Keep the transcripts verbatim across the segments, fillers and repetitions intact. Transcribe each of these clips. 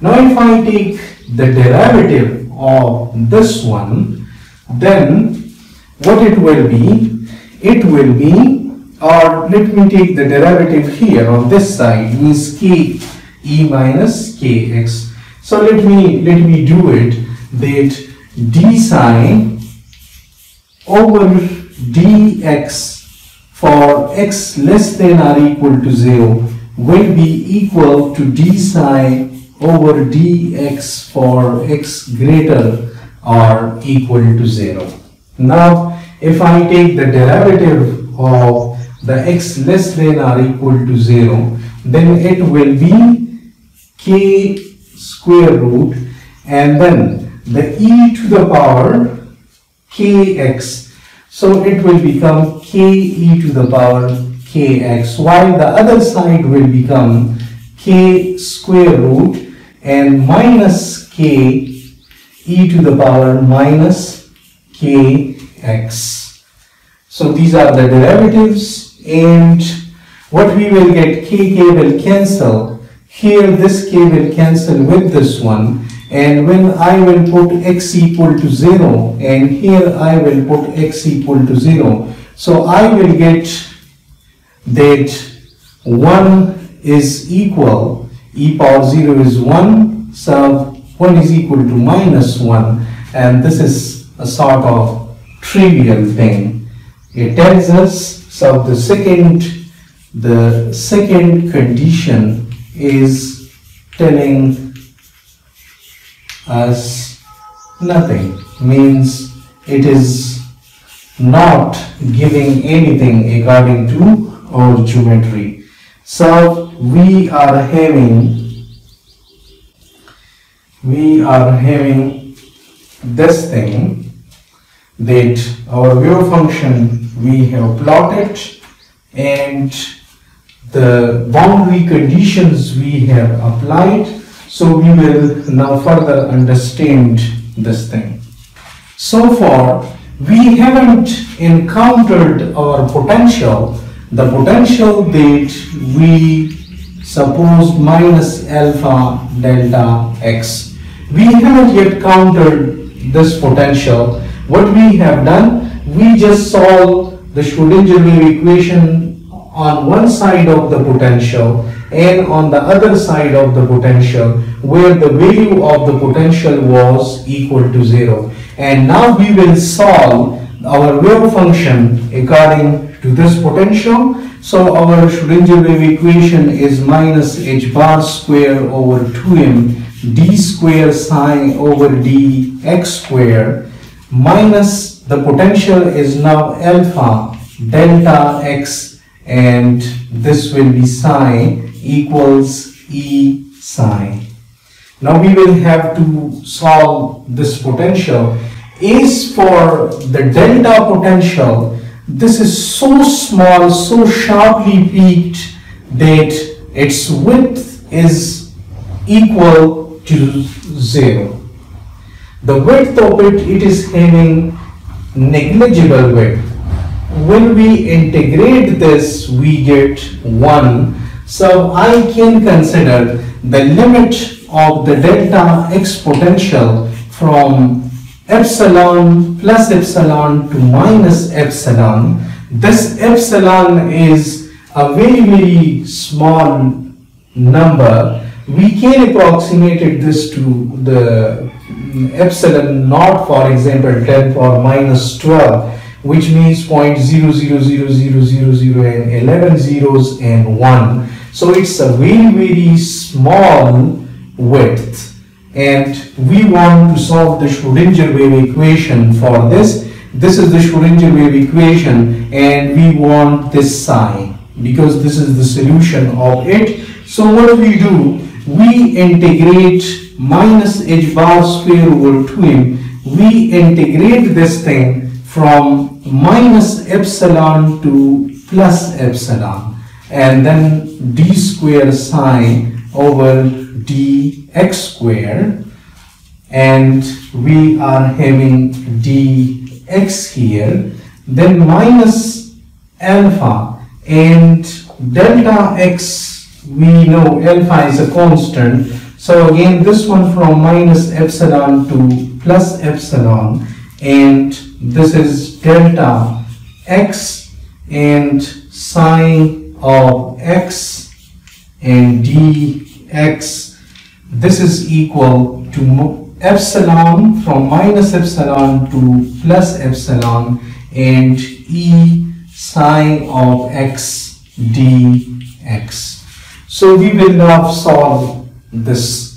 Now if I take the derivative of this one, then what it will be, it will be, or let me take the derivative here on this side, means k e minus kx. So let me let me do it that d psi over dx for x less than or equal to zero will be equal to d psi over dx for x greater or equal to zero. Now if I take the derivative of the x less than or equal to zero, then it will be k square root and then the e to the power kx, so it will become k e to the power kx, while the other side will become k square root and minus k e to the power minus kx. So these are the derivatives, and what we will get, k k will cancel here, this k will cancel with this one, and when I will put x equal to zero and here I will put x equal to zero, so I will get that one is equal, e power zero is one, so one is equal to minus one, and this is a sort of trivial thing. It tells us, so the second the second condition is telling us nothing, means it is not giving anything according to our geometry. So we are having we are having this thing that our wave function we have plotted, and the boundary conditions we have applied. So we will now further understand this thing. So far we haven't encountered our potential, the potential that we supposed minus alpha delta x. We haven't yet countered this potential. What we have done, we just solved the Schrödinger wave equation on one side of the potential and on the other side of the potential, where the value of the potential was equal to zero. And now we will solve our wave function according to this potential. So our Schrödinger wave equation is minus h bar square over two m d square psi over dx square, minus the potential is now alpha delta x, and this will be psi equals e psi. Now we will have to solve this potential. As for the delta potential, this is so small, so sharply peaked that its width is equal to zero. The width of it, it is having negligible width. When we integrate this, we get one. So I can consider the limit of the delta x potential from epsilon plus epsilon to minus epsilon. This epsilon is a very very small number. We can approximate it this to the epsilon naught, for example ten or minus twelve, which means zero point zero zero zero zero zero zero and eleven zeros and one. So it's a very very small width, and we want to solve the Schrödinger wave equation for this. This is the Schrödinger wave equation, and we want this psi because this is the solution of it. So what we do, we integrate minus h bar square over two m, we integrate this thing from minus epsilon to plus epsilon, and then d square psi over dx square, and we are having dx here, then minus alpha and delta x. We know alpha is a constant, So again, this one from minus epsilon to plus epsilon, and this is delta x and sine of x and dx. This is equal to epsilon from minus epsilon to plus epsilon and e sine of x dx. So we will now solve this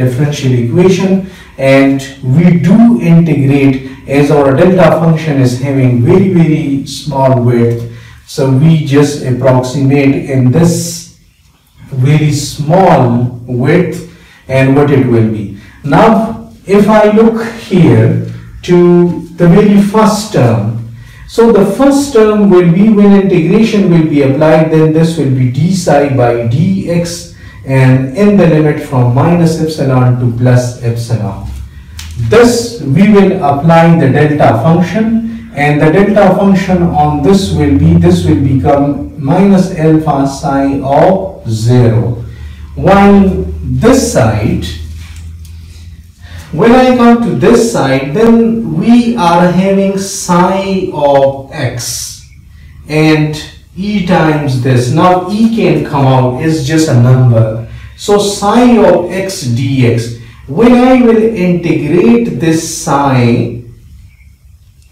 differential equation, and we do integrate as our delta function is having very very small width, so we just approximate in this very small width and what it will be. Now if I look here to the very first term, so the first term will be, when integration will be applied, then this will be d psi by dx, and in the limit from minus epsilon to plus epsilon. This we will apply the delta function, and the delta function on this will be, this will become minus alpha psi of zero. While this side, when I come to this side, then we are having psi of x and e times this. Now e can come out, is just a number. So psi of x dx. When I will integrate this psi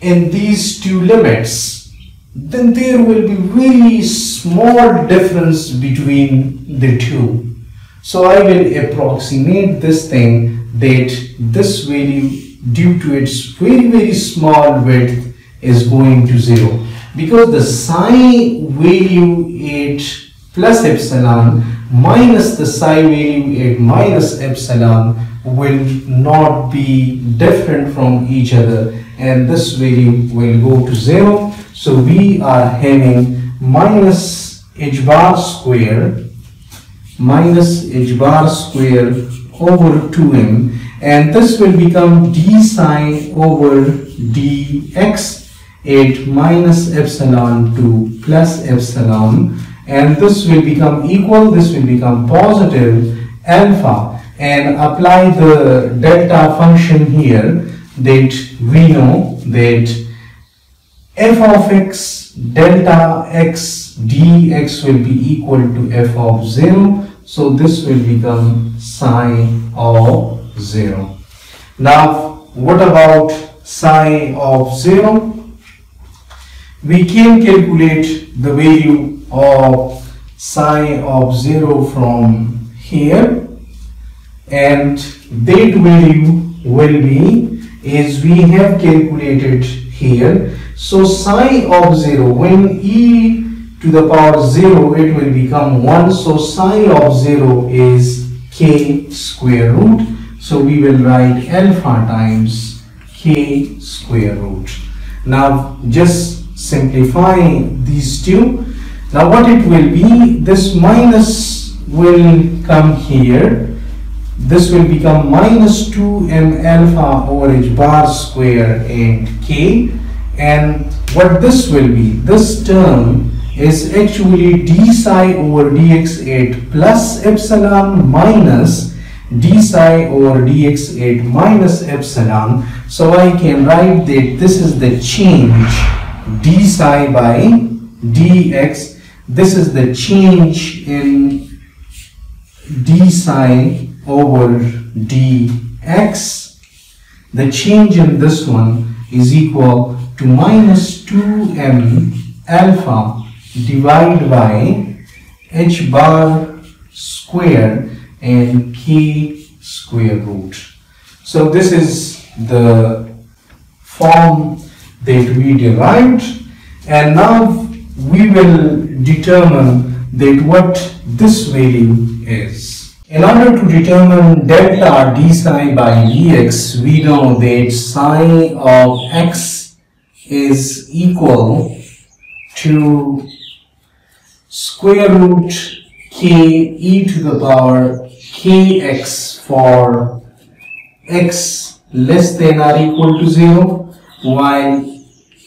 in these two limits, then there will be really small difference between the two. So I will approximate this thing, that this value, due to its very very small width, is going to zero, because the psi value at plus epsilon minus the psi value at minus epsilon will not be different from each other, and this value will go to zero. So we are having minus h bar square minus h bar square over two m, and this will become d psi over dx at minus epsilon to plus epsilon, and this will become equal, this will become positive alpha, and apply the delta function here, that we know that f of x delta x dx will be equal to f of zero. So this will become psi of zero. Now what about psi of zero? We can calculate the value of psi of zero from here, and that value will be as we have calculated here. So psi of zero, when e to the power zero, it will become one. So psi of zero is k square root. So we will write alpha times k square root. Now just simplify these two. Now what it will be, this minus will come here. This will become minus two m alpha over h bar square and k. And what this will be, this term is actually d psi over dx at plus epsilon minus d psi over dx at minus epsilon. So I can write that this is the change, d psi by dx, this is the change in d psi over dx. The change in this one is equal to minus two m alpha divide by h bar square and k square root. So this is the form that we derived, and now we will determine that what this value is. In order to determine delta d psi by dx, we know that psi of x is equal to square root k e to the power kx for x less than or equal to zero, while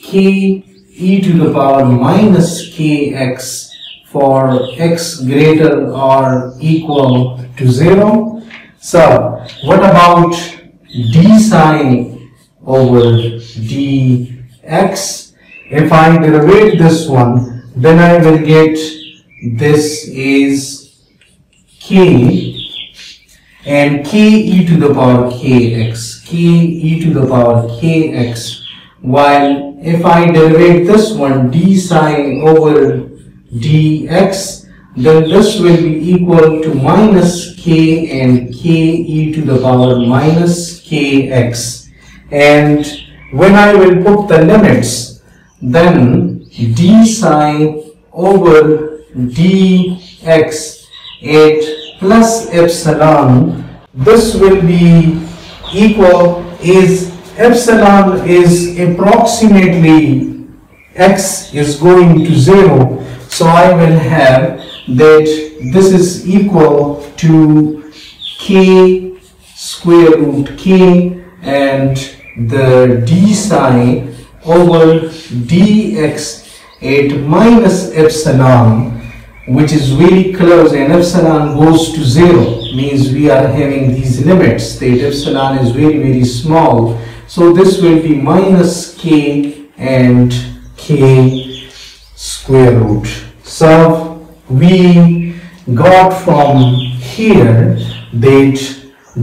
k e to the power minus kx for x greater or equal to zero, So what about d sine over dx? If I derivate this one, then I will get this is k, and k e to the power kx, k e to the power kx, while if I derivate this one, d sine over dx, then this will be equal to minus k and k e to the power minus kx. And when I will put the limits, then d sine over dx at plus epsilon, this will be equal, is epsilon is approximately x is going to zero, so I will have that this is equal to k square root k and the d sine over dx at minus epsilon, which is very close, and epsilon goes to zero, means we are having these limits that epsilon is very very small, so this will be minus k and k square root. So we got from here that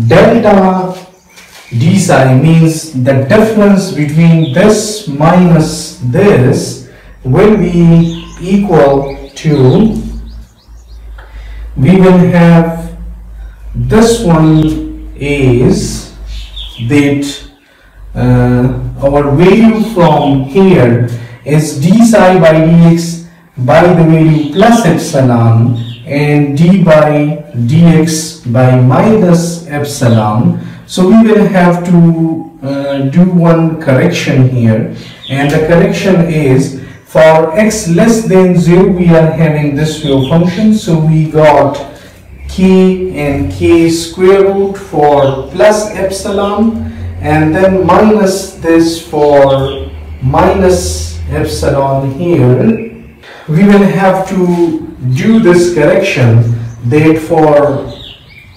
delta d psi means the difference between this minus this will be equal to, we will have this one is that uh, our value from here is d psi by dx by the value plus epsilon and d by dx by minus epsilon. So we will have to uh, do one correction here, and the correction is for x less than zero we are having this wave function, so we got k and k square root for plus epsilon and then minus this for minus epsilon here. We will have to do this correction that for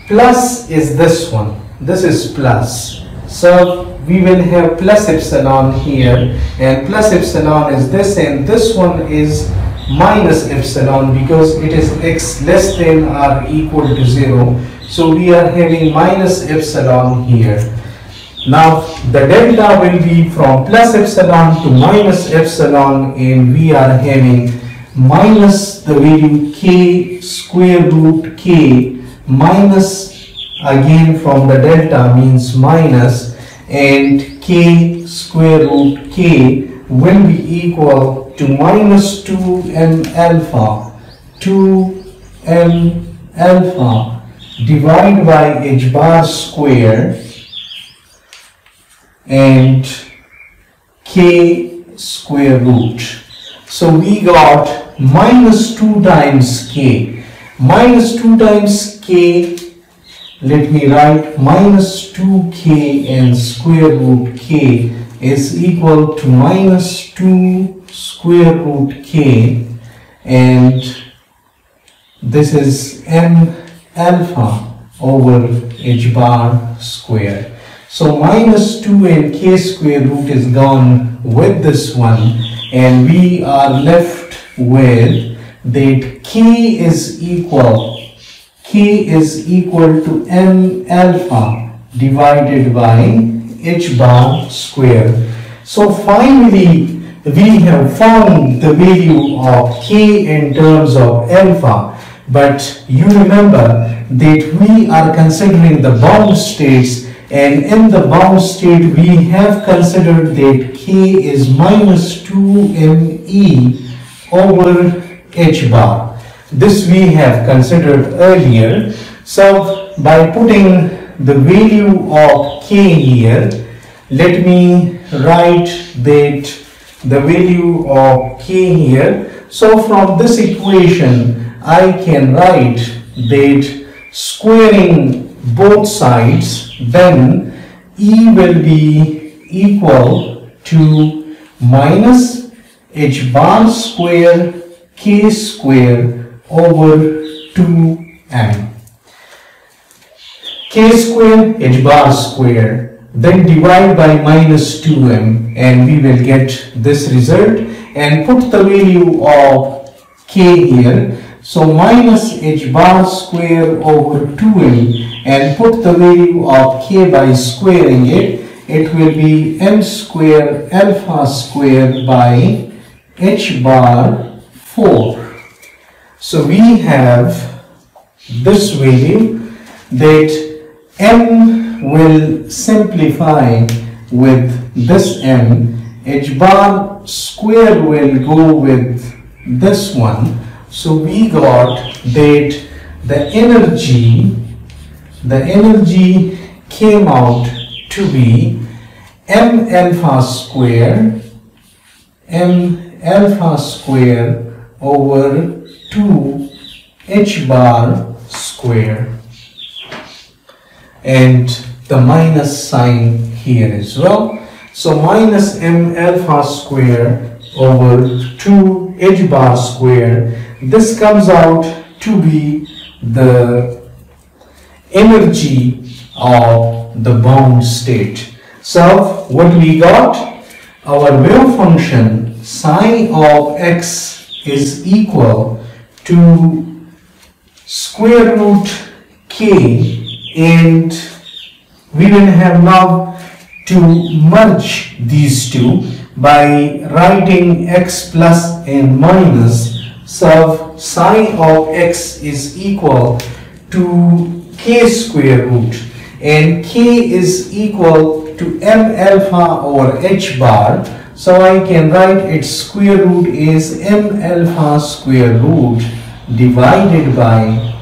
plus is this one, this is plus, so we will have plus epsilon here, and plus epsilon is this, and this one is minus epsilon because it is x less than or equal to zero, so we are having minus epsilon here. Now the delta will be from plus epsilon to minus epsilon, and we are having minus the value k square root k minus, again from the delta means minus, and k square root k will be equal to minus two m alpha, two m alpha divided by h bar square and k square root. So we got minus two times k, minus two times k, let me write minus two k and square root k is equal to minus two square root k, and this is m alpha over h bar square. So minus two and k square root is gone with this one, and we are left with that k is equal, k is equal to m alpha divided by h bar square. So finally we have found the value of k in terms of alpha, but you remember that we are considering the bound states, and in the bound state we have considered that k is minus two m e over h bar. This we have considered earlier. So by putting the value of k here, let me write that the value of k here. So from this equation I can write that squaring both sides, then E will be equal to minus h bar square k square over two m. k square h bar square, then divide by minus two m, and we will get this result, and put the value of k here. So minus h bar square over two m, and put the value of k by squaring it. It will be m square alpha square by h bar four. So we have this value that m will simplify with this m, h bar square will go with this one. So we got that the energy the energy came out to be m alpha square m alpha square over two h bar square, and the minus sign here as well. So minus m alpha square over two h bar square, this comes out to be the energy of the bound state. So what we got, our wave function psi of x is equal to square root k, and we will have now to merge these two by writing x plus and minus. So psi of x is equal to k square root, and k is equal to m alpha over h bar, so I can write its square root is m alpha square root divided by